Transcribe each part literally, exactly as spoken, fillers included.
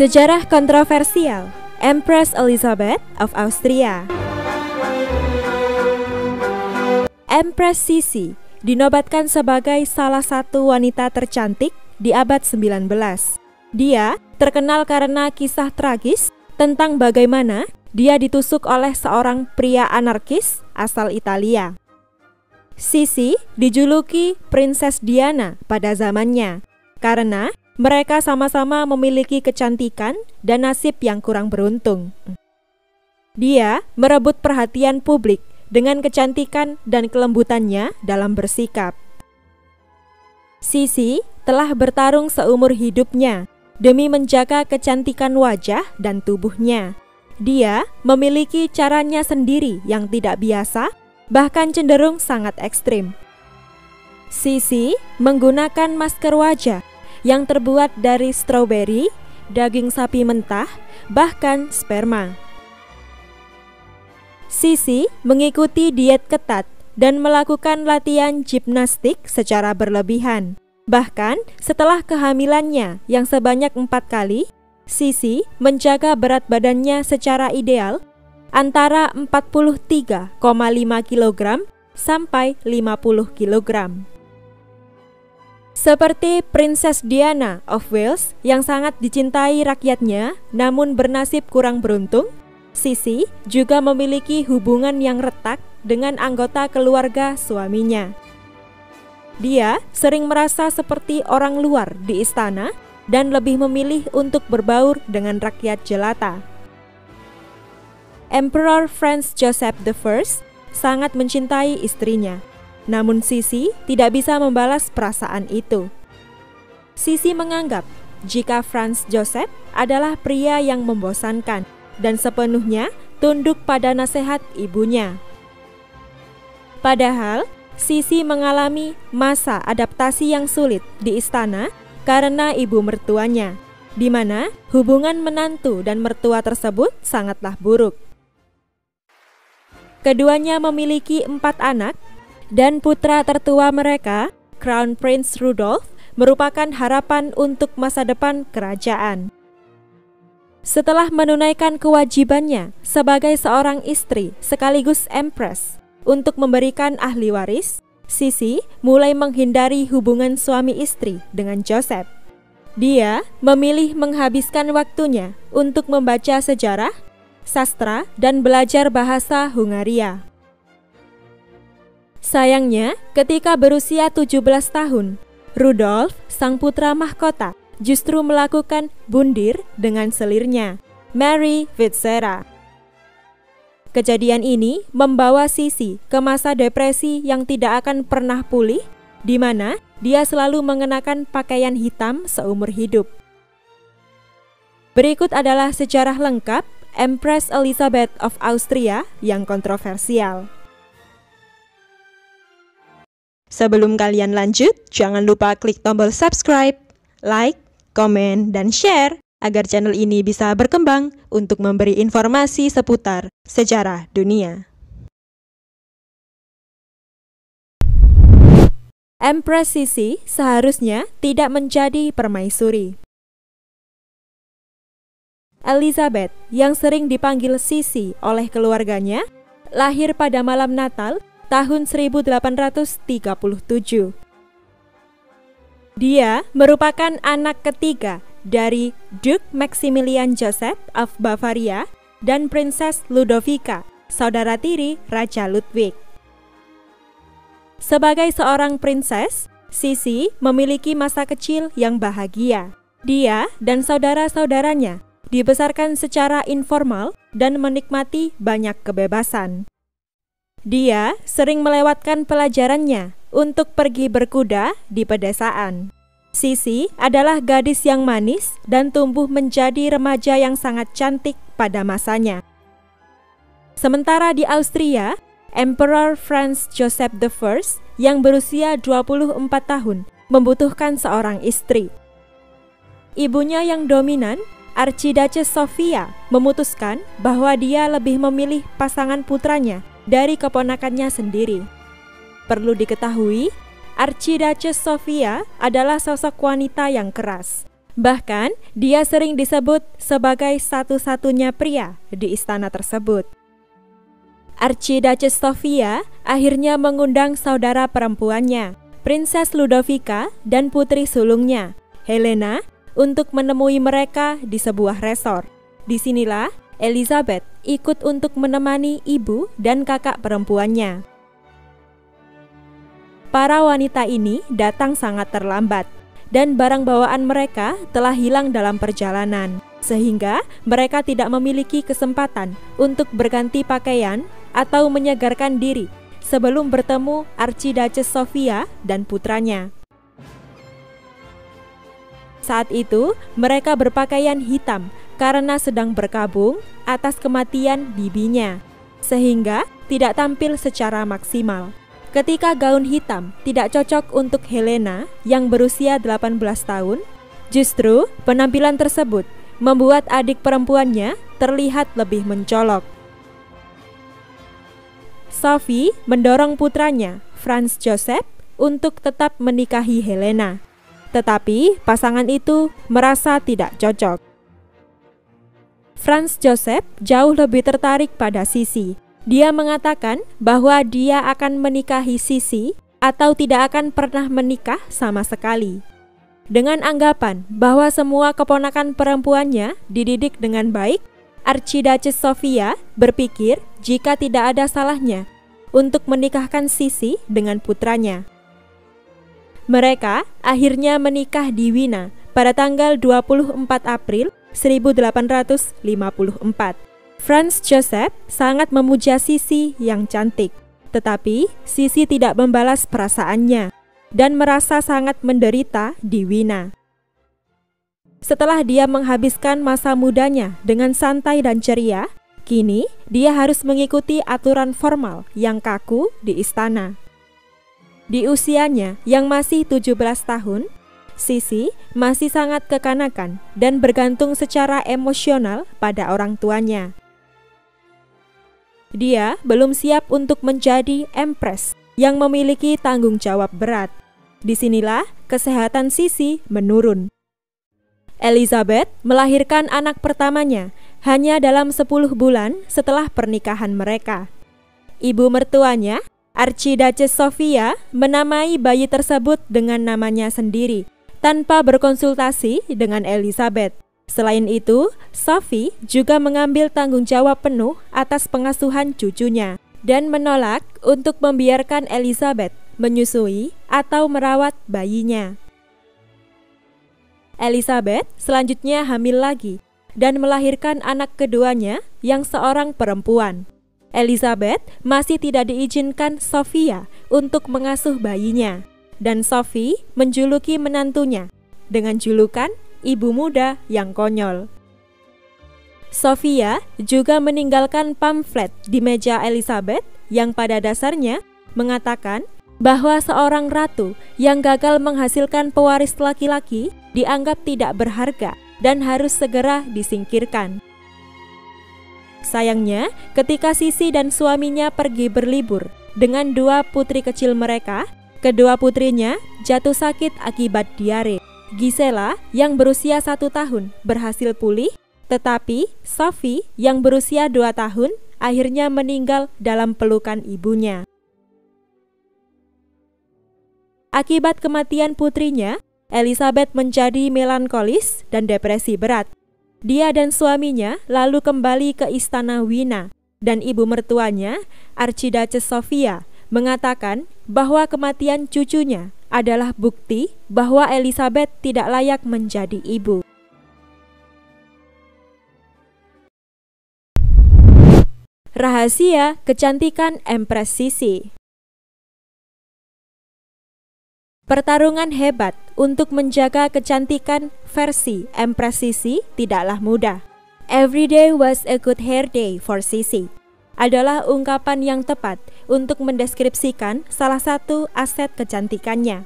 Sejarah kontroversial Empress Elisabeth of Austria. Empress Sisi dinobatkan sebagai salah satu wanita tercantik di abad sembilan belas. Dia terkenal karena kisah tragis tentang bagaimana dia ditusuk oleh seorang pria anarkis asal Italia. Sisi dijuluki Princess Diana pada zamannya karena mereka sama-sama memiliki kecantikan dan nasib yang kurang beruntung. Dia merebut perhatian publik dengan kecantikan dan kelembutannya dalam bersikap. Sisi telah bertarung seumur hidupnya demi menjaga kecantikan wajah dan tubuhnya. Dia memiliki caranya sendiri yang tidak biasa, bahkan cenderung sangat ekstrim. Sisi menggunakan masker wajah yang terbuat dari stroberi, daging sapi mentah, bahkan sperma. Sisi mengikuti diet ketat dan melakukan latihan gimnastik secara berlebihan. Bahkan setelah kehamilannya yang sebanyak empat kali, Sisi menjaga berat badannya secara ideal antara empat puluh tiga koma lima kilogram sampai lima puluh kilogram. Seperti Princess Diana of Wales yang sangat dicintai rakyatnya namun bernasib kurang beruntung, Sisi juga memiliki hubungan yang retak dengan anggota keluarga suaminya. Dia sering merasa seperti orang luar di istana dan lebih memilih untuk berbaur dengan rakyat jelata. Emperor Franz Joseph the First sangat mencintai istrinya, namun Sisi tidak bisa membalas perasaan itu. Sisi menganggap jika Franz Joseph adalah pria yang membosankan dan sepenuhnya tunduk pada nasihat ibunya. Padahal, Sisi mengalami masa adaptasi yang sulit di istana karena ibu mertuanya, di mana hubungan menantu dan mertua tersebut sangatlah buruk. Keduanya memiliki empat anak, dan putra tertua mereka, Crown Prince Rudolf, merupakan harapan untuk masa depan kerajaan. Setelah menunaikan kewajibannya sebagai seorang istri sekaligus empress untuk memberikan ahli waris, Sisi mulai menghindari hubungan suami istri dengan Joseph. Dia memilih menghabiskan waktunya untuk membaca sejarah, sastra, dan belajar bahasa Hungaria. Sayangnya, ketika berusia tujuh belas tahun, Rudolf, sang putra mahkota, justru melakukan bundir dengan selirnya, Mary Vetsera. Kejadian ini membawa Sisi ke masa depresi yang tidak akan pernah pulih, di mana dia selalu mengenakan pakaian hitam seumur hidup. Berikut adalah sejarah lengkap Empress Elizabeth of Austria yang kontroversial. Sebelum kalian lanjut, jangan lupa klik tombol subscribe, like, komen, dan share agar channel ini bisa berkembang untuk memberi informasi seputar sejarah dunia. Empress Sisi seharusnya tidak menjadi permaisuri. Elizabeth yang sering dipanggil Sisi oleh keluarganya lahir pada malam Natal tahun seribu delapan ratus tiga puluh tujuh. Dia merupakan anak ketiga dari Duke Maximilian Joseph of Bavaria dan Princess Ludovika, saudara tiri Raja Ludwig. Sebagai seorang princess, Sisi memiliki masa kecil yang bahagia. Dia dan saudara-saudaranya dibesarkan secara informal dan menikmati banyak kebebasan. Dia sering melewatkan pelajarannya untuk pergi berkuda di pedesaan. Sisi adalah gadis yang manis dan tumbuh menjadi remaja yang sangat cantik pada masanya. Sementara di Austria, Emperor Franz Joseph the First yang berusia dua puluh empat tahun membutuhkan seorang istri. Ibunya yang dominan, Archduchess Sophia, memutuskan bahwa dia lebih memilih pasangan putranya dari keponakannya sendiri. Perlu diketahui, Archduchess Sophia adalah sosok wanita yang keras, Bahkan, dia sering disebut sebagai satu-satunya pria di istana tersebut. Archduchess Sophia akhirnya mengundang saudara perempuannya, Princess Ludovika dan putri sulungnya, Helena, untuk menemui mereka di sebuah resor. Disinilah Elizabeth ikut untuk menemani ibu dan kakak perempuannya. Para wanita ini datang sangat terlambat, dan barang bawaan mereka telah hilang dalam perjalanan, sehingga mereka tidak memiliki kesempatan untuk berganti pakaian atau menyegarkan diri sebelum bertemu Archduchess Sophia dan putranya. Saat itu, mereka berpakaian hitam karena sedang berkabung atas kematian bibinya, sehingga tidak tampil secara maksimal. Ketika gaun hitam tidak cocok untuk Helena yang berusia delapan belas tahun, justru penampilan tersebut membuat adik perempuannya terlihat lebih mencolok. Sophie mendorong putranya, Franz Joseph, untuk tetap menikahi Helena. Tetapi pasangan itu merasa tidak cocok. Franz Joseph jauh lebih tertarik pada Sisi. Dia mengatakan bahwa dia akan menikahi Sisi atau tidak akan pernah menikah sama sekali. Dengan anggapan bahwa semua keponakan perempuannya dididik dengan baik, Archduchess Sophia berpikir jika tidak ada salahnya untuk menikahkan Sisi dengan putranya. Mereka akhirnya menikah di Vienna pada tanggal dua puluh empat April seribu delapan ratus lima puluh empat. Franz Joseph sangat memuja Sisi yang cantik, tetapi Sisi tidak membalas perasaannya dan merasa sangat menderita di Wina. Setelah dia menghabiskan masa mudanya dengan santai dan ceria, kini dia harus mengikuti aturan formal yang kaku di istana. Di usianya yang masih tujuh belas tahun, Sisi masih sangat kekanakan dan bergantung secara emosional pada orang tuanya. Dia belum siap untuk menjadi empress yang memiliki tanggung jawab berat. Disinilah kesehatan Sisi menurun. Elizabeth melahirkan anak pertamanya hanya dalam sepuluh bulan setelah pernikahan mereka. Ibu mertuanya, Archduchess Sophia, menamai bayi tersebut dengan namanya sendiri tanpa berkonsultasi dengan Elizabeth. Selain itu, Sophie juga mengambil tanggung jawab penuh atas pengasuhan cucunya dan menolak untuk membiarkan Elizabeth menyusui atau merawat bayinya. Elizabeth selanjutnya hamil lagi dan melahirkan anak keduanya yang seorang perempuan. Elizabeth masih tidak diizinkan Sophia untuk mengasuh bayinya, dan Sophie menjuluki menantunya dengan julukan ibu muda yang konyol. Sophia juga meninggalkan pamflet di meja Elizabeth yang pada dasarnya mengatakan bahwa seorang ratu yang gagal menghasilkan pewaris laki-laki dianggap tidak berharga dan harus segera disingkirkan. Sayangnya, ketika Sisi dan suaminya pergi berlibur dengan dua putri kecil mereka, kedua putrinya jatuh sakit akibat diare. Gisela yang berusia satu tahun berhasil pulih, tetapi Sophie yang berusia dua tahun akhirnya meninggal dalam pelukan ibunya. Akibat kematian putrinya, Elizabeth menjadi melankolis dan depresi berat. Dia dan suaminya lalu kembali ke istana Wina, dan ibu mertuanya, Archduchess Sophia, mengatakan bahwa kematian cucunya adalah bukti bahwa Elizabeth tidak layak menjadi ibu. Rahasia kecantikan Empress Sisi. Pertarungan hebat untuk menjaga kecantikan versi Empress Sisi tidaklah mudah. Every day was a good hair day for Sisi adalah ungkapan yang tepat untuk mendeskripsikan salah satu aset kecantikannya.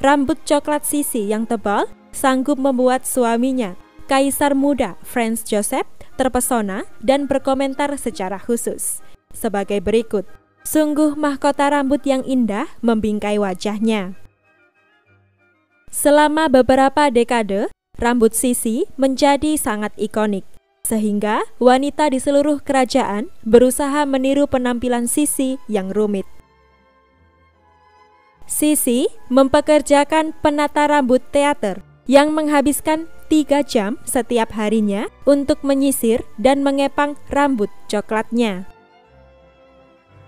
Rambut coklat Sisi yang tebal sanggup membuat suaminya, Kaisar muda Franz Joseph, terpesona dan berkomentar secara khusus sebagai berikut. Sungguh mahkota rambut yang indah membingkai wajahnya. Selama beberapa dekade, rambut Sisi menjadi sangat ikonik, sehingga wanita di seluruh kerajaan berusaha meniru penampilan Sisi yang rumit. Sisi mempekerjakan penata rambut teater yang menghabiskan tiga jam setiap harinya untuk menyisir dan mengepang rambut coklatnya.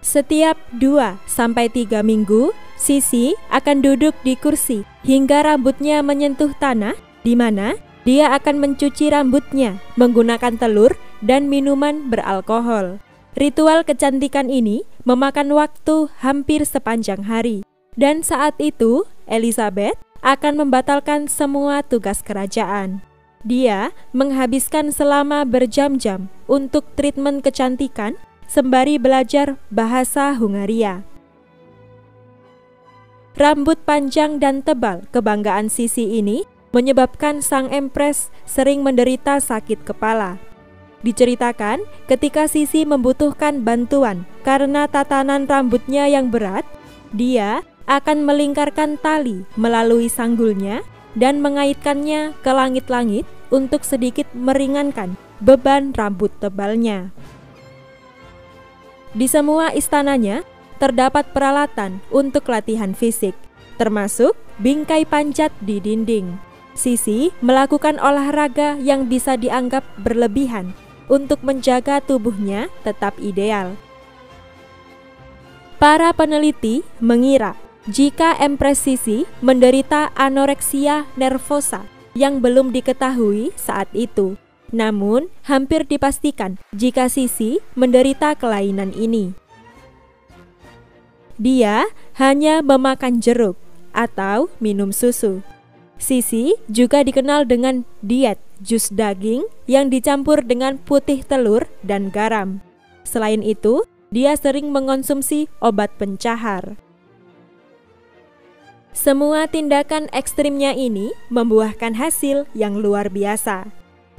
Setiap dua sampai tiga minggu, Sisi akan duduk di kursi hingga rambutnya menyentuh tanah, di mana dia akan mencuci rambutnya menggunakan telur dan minuman beralkohol. Ritual kecantikan ini memakan waktu hampir sepanjang hari, dan saat itu Elizabeth akan membatalkan semua tugas kerajaan. Dia menghabiskan selama berjam-jam untuk treatment kecantikan sembari belajar bahasa Hungaria. Rambut panjang dan tebal kebanggaan Sisi ini menyebabkan sang empress sering menderita sakit kepala. Diceritakan ketika Sisi membutuhkan bantuan karena tatanan rambutnya yang berat, dia akan melingkarkan tali melalui sanggulnya dan mengaitkannya ke langit-langit untuk sedikit meringankan beban rambut tebalnya. Di semua istananya terdapat peralatan untuk latihan fisik, termasuk bingkai panjat di dinding. Sisi melakukan olahraga yang bisa dianggap berlebihan untuk menjaga tubuhnya tetap ideal. Para peneliti mengira jika Empress Sisi menderita anoreksia nervosa yang belum diketahui saat itu. Namun, hampir dipastikan jika Sisi menderita kelainan ini. Dia hanya memakan jeruk atau minum susu. Sisi juga dikenal dengan diet jus daging yang dicampur dengan putih telur dan garam. Selain itu, dia sering mengonsumsi obat pencahar. Semua tindakan ekstrimnya ini membuahkan hasil yang luar biasa.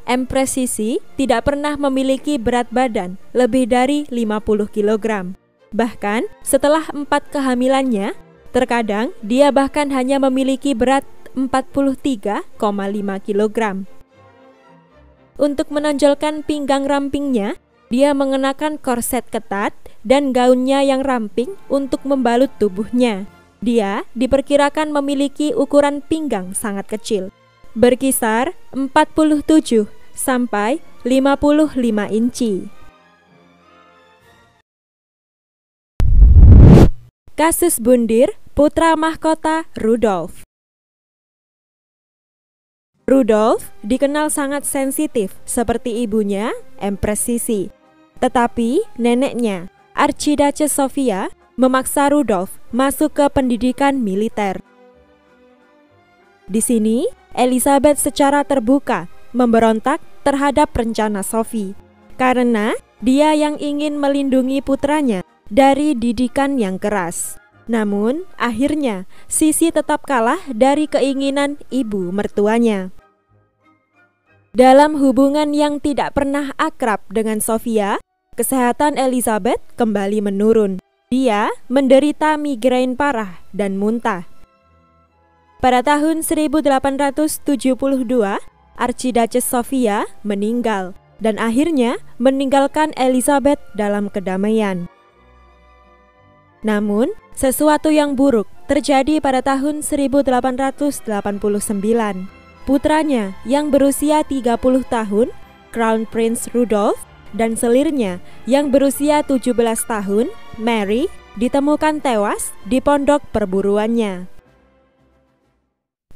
Empress Sisi tidak pernah memiliki berat badan lebih dari lima puluh kilogram. Bahkan setelah empat kehamilannya, terkadang dia bahkan hanya memiliki berat empat puluh tiga koma lima kilogram. Untuk menonjolkan pinggang rampingnya, dia mengenakan korset ketat dan gaunnya yang ramping untuk membalut tubuhnya. Dia diperkirakan memiliki ukuran pinggang sangat kecil, berkisar empat puluh tujuh sampai lima puluh lima inci. Kasus Bundir Putra Mahkota Rudolf. Rudolf dikenal sangat sensitif seperti ibunya, Empress Sisi. Tetapi neneknya, Archduchess Sophia, memaksa Rudolf masuk ke pendidikan militer. Di sini, Elizabeth secara terbuka memberontak terhadap rencana Sophie karena dia yang ingin melindungi putranya dari didikan yang keras. Namun, akhirnya Sisi tetap kalah dari keinginan ibu mertuanya. Dalam hubungan yang tidak pernah akrab dengan Sophia, kesehatan Elizabeth kembali menurun. Dia menderita migrain parah dan muntah. Pada tahun seribu delapan ratus tujuh puluh dua, Archduchess Sophia meninggal dan akhirnya meninggalkan Elizabeth dalam kedamaian. Namun, sesuatu yang buruk terjadi pada tahun seribu delapan ratus delapan puluh sembilan. Putranya yang berusia tiga puluh tahun, Crown Prince Rudolf, dan selirnya yang berusia tujuh belas tahun, Mary, ditemukan tewas di pondok perburuannya.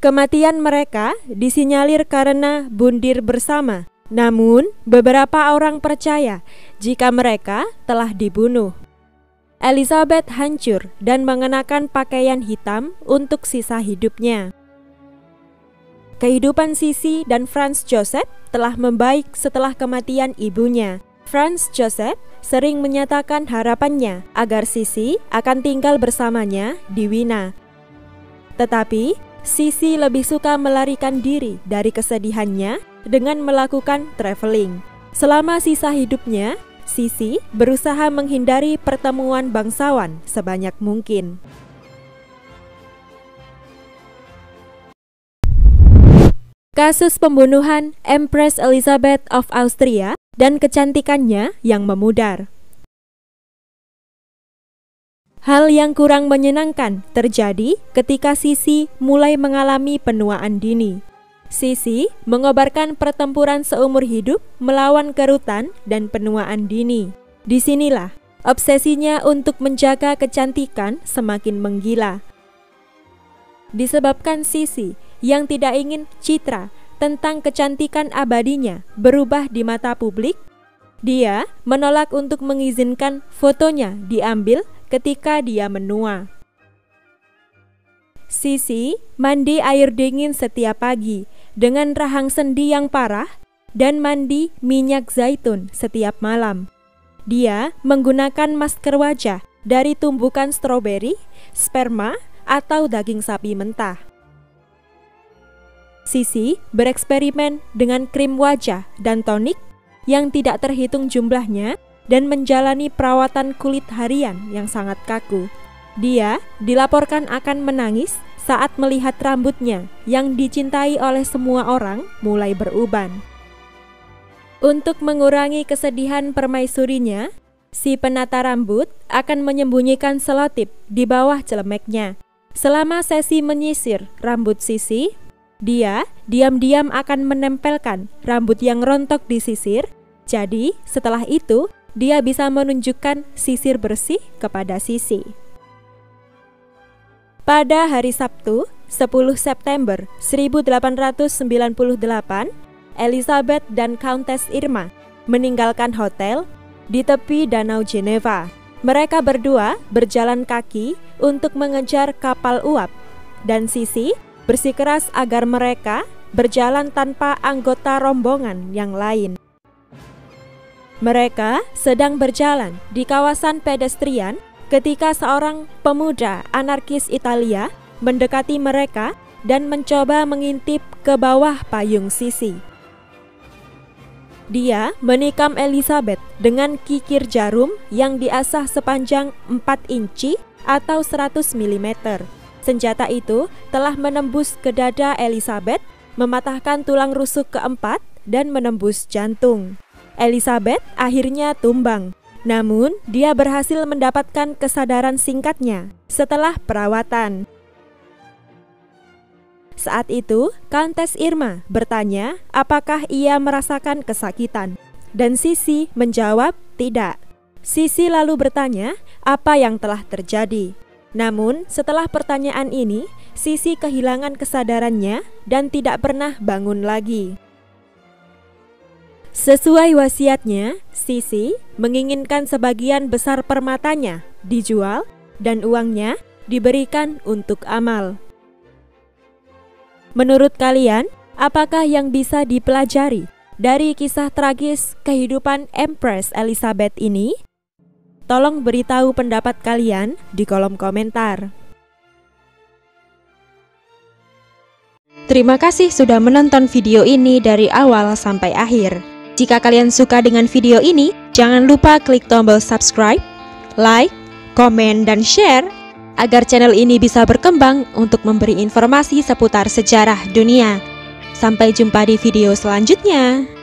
Kematian mereka disinyalir karena bundir bersama, namun beberapa orang percaya jika mereka telah dibunuh. Elizabeth hancur dan mengenakan pakaian hitam untuk sisa hidupnya. Kehidupan Sisi dan Franz Joseph telah membaik setelah kematian ibunya. Franz Joseph sering menyatakan harapannya agar Sisi akan tinggal bersamanya di Vienna. Tetapi, Sisi lebih suka melarikan diri dari kesedihannya dengan melakukan traveling. Selama sisa hidupnya, Sisi berusaha menghindari pertemuan bangsawan sebanyak mungkin. kasus pembunuhan Empress Elisabeth of Austria dan kecantikannya yang memudar. Hal yang kurang menyenangkan terjadi ketika Sisi mulai mengalami penuaan dini. Sisi mengobarkan pertempuran seumur hidup melawan kerutan dan penuaan dini. Disinilah obsesinya untuk menjaga kecantikan semakin menggila. Disebabkan Sisi yang tidak ingin citra tentang kecantikan abadinya berubah di mata publik, dia menolak untuk mengizinkan fotonya diambil ketika dia menua. Sisi mandi air dingin setiap pagi dengan rahang sendi yang parah dan mandi minyak zaitun setiap malam. Dia menggunakan masker wajah dari tumbukan stroberi, sperma, atau daging sapi mentah. Sisi bereksperimen dengan krim wajah dan tonik yang tidak terhitung jumlahnya dan menjalani perawatan kulit harian yang sangat kaku. Dia dilaporkan akan menangis saat melihat rambutnya yang dicintai oleh semua orang mulai beruban. Untuk mengurangi kesedihan permaisurinya, si penata rambut akan menyembunyikan selotip di bawah celemeknya. Selama sesi menyisir rambut Sisi, dia diam-diam akan menempelkan rambut yang rontok di sisir. Jadi setelah itu, dia bisa menunjukkan sisir bersih kepada Sisi. Pada hari Sabtu, sepuluh September seribu delapan ratus sembilan puluh delapan, Elizabeth dan Countess Irma meninggalkan hotel di tepi Danau Geneva. Mereka berdua berjalan kaki untuk mengejar kapal uap, dan Sisi bersikeras agar mereka berjalan tanpa anggota rombongan yang lain. Mereka sedang berjalan di kawasan pedestrian ketika seorang pemuda anarkis Italia mendekati mereka dan mencoba mengintip ke bawah payung Sisi. Dia menikam Elizabeth dengan kikir jarum yang diasah sepanjang empat inci atau seratus milimeter. Senjata itu telah menembus ke dada Elizabeth, mematahkan tulang rusuk keempat, dan menembus jantung. Elizabeth akhirnya tumbang, namun dia berhasil mendapatkan kesadaran singkatnya setelah perawatan. Saat itu, Countess Irma bertanya apakah ia merasakan kesakitan, dan Sisi menjawab tidak. Sisi lalu bertanya apa yang telah terjadi. Namun, setelah pertanyaan ini, Sisi kehilangan kesadarannya dan tidak pernah bangun lagi. Sesuai wasiatnya, Sisi menginginkan sebagian besar permatanya dijual dan uangnya diberikan untuk amal. Menurut kalian, apakah yang bisa dipelajari dari kisah tragis kehidupan Empress Elizabeth ini? Tolong beritahu pendapat kalian di kolom komentar. Terima kasih sudah menonton video ini dari awal sampai akhir. Jika kalian suka dengan video ini, jangan lupa klik tombol subscribe, like, komen, dan share agar channel ini bisa berkembang untuk memberi informasi seputar sejarah dunia. Sampai jumpa di video selanjutnya.